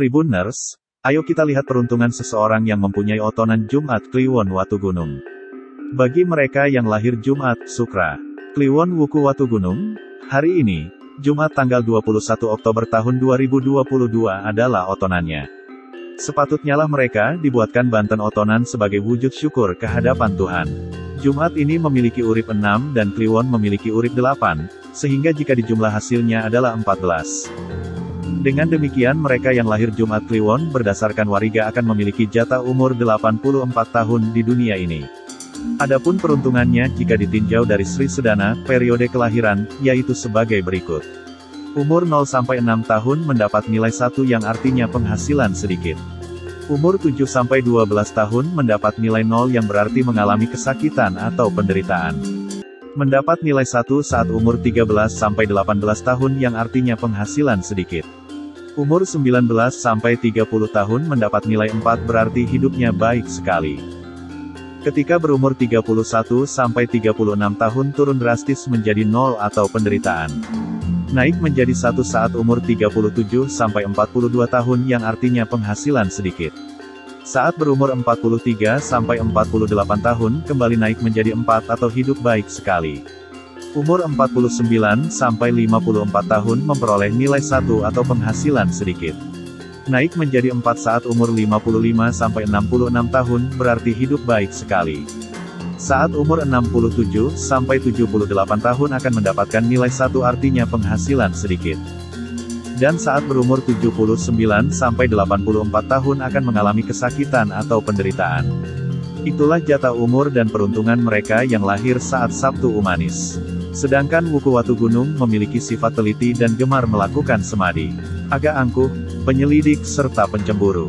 Tribunners, ayo kita lihat peruntungan seseorang yang mempunyai otonan Jumat Kliwon Watugunung. Bagi mereka yang lahir Jumat, Sukra, Kliwon Wuku Watugunung, hari ini, Jumat tanggal 21 Oktober tahun 2022 adalah otonannya. Sepatutnyalah mereka dibuatkan banten otonan sebagai wujud syukur kehadapan Tuhan. Jumat ini memiliki urip 6 dan Kliwon memiliki urip 8, sehingga jika dijumlah hasilnya adalah 14. Dengan demikian mereka yang lahir Jumat Kliwon berdasarkan wariga akan memiliki jatah umur 84 tahun di dunia ini. Adapun peruntungannya jika ditinjau dari Sri Sedana, periode kelahiran, yaitu sebagai berikut. Umur 0-6 tahun mendapat nilai 1 yang artinya penghasilan sedikit. Umur 7-12 tahun mendapat nilai 0 yang berarti mengalami kesakitan atau penderitaan. Mendapat nilai 1 saat umur 13-18 tahun yang artinya penghasilan sedikit. Umur 19-30 tahun mendapat nilai 4 berarti hidupnya baik sekali. Ketika berumur 31-36 tahun turun drastis menjadi 0 atau penderitaan. Naik menjadi 1 saat umur 37-42 tahun yang artinya penghasilan sedikit. Saat berumur 43-48 tahun kembali naik menjadi 4 atau hidup baik sekali. Umur 49-54 tahun memperoleh nilai 1 atau penghasilan sedikit. Naik menjadi 4 saat umur 55-66 tahun berarti hidup baik sekali. Saat umur 67-78 tahun akan mendapatkan nilai 1 artinya penghasilan sedikit. Dan saat berumur 79-84 tahun akan mengalami kesakitan atau penderitaan. Itulah jatah umur dan peruntungan mereka yang lahir saat Sabtu Umanis. Sedangkan Wuku Watugunung memiliki sifat teliti dan gemar melakukan semadi. Agak angkuh, penyelidik serta pencemburu.